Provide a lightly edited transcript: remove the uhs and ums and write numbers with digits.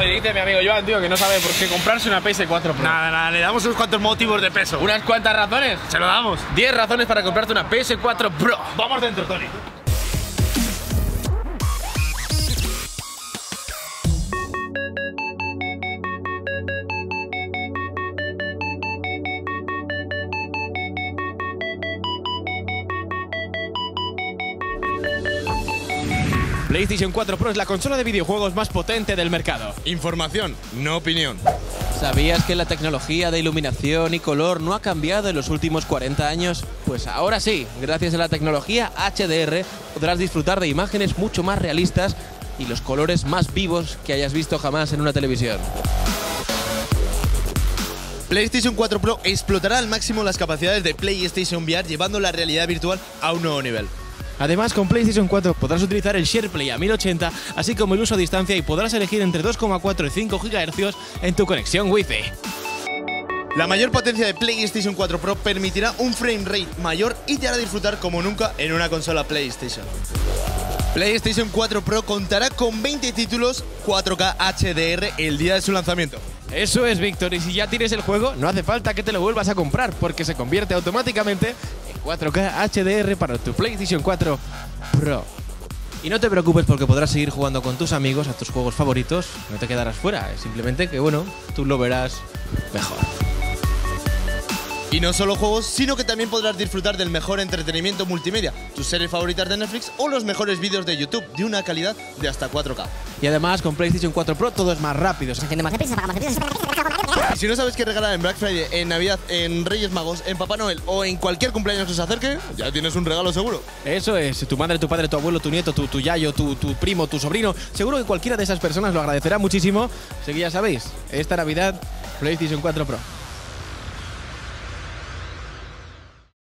Me dice mi amigo Joan, tío, que no sabe por qué comprarse una PS4 Pro. Nada, nada, le damos unos cuantos motivos de peso. ¿Unas cuantas razones? Se lo damos. 10 razones para comprarte una PS4 Pro. Vamos dentro, Tony. PlayStation 4 Pro es la consola de videojuegos más potente del mercado. Información, no opinión. ¿Sabías que la tecnología de iluminación y color no ha cambiado en los últimos 40 años? Pues ahora sí, gracias a la tecnología HDR podrás disfrutar de imágenes mucho más realistas y los colores más vivos que hayas visto jamás en una televisión. PlayStation 4 Pro explotará al máximo las capacidades de PlayStation VR, llevando la realidad virtual a un nuevo nivel. Además, con PlayStation 4 podrás utilizar el SharePlay a 1080, así como el uso a distancia, y podrás elegir entre 2,4 y 5 GHz en tu conexión Wi-Fi. La mayor potencia de PlayStation 4 Pro permitirá un frame rate mayor y te hará disfrutar como nunca en una consola PlayStation. PlayStation 4 Pro contará con 20 títulos 4K HDR el día de su lanzamiento. Eso es, Víctor, y si ya tienes el juego, no hace falta que te lo vuelvas a comprar, porque se convierte automáticamente en 4K HDR para tu PlayStation 4 Pro. Y no te preocupes, porque podrás seguir jugando con tus amigos a tus juegos favoritos, no te quedarás fuera, simplemente que, bueno, tú lo verás mejor. Y no solo juegos, sino que también podrás disfrutar del mejor entretenimiento multimedia, tus series favoritas de Netflix o los mejores vídeos de YouTube de una calidad de hasta 4K. Y además, con PlayStation 4 Pro todo es más rápido. Se enciende más deprisa, se apaga más deprisa. Y si no sabes qué regalar en Black Friday, en Navidad, en Reyes Magos, en Papá Noel o en cualquier cumpleaños que se acerque, ya tienes un regalo seguro. Eso es, tu madre, tu padre, tu abuelo, tu nieto, tu yayo, tu primo, tu sobrino. Seguro que cualquiera de esas personas lo agradecerá muchísimo. Así que ya sabéis, esta Navidad, PlayStation 4 Pro.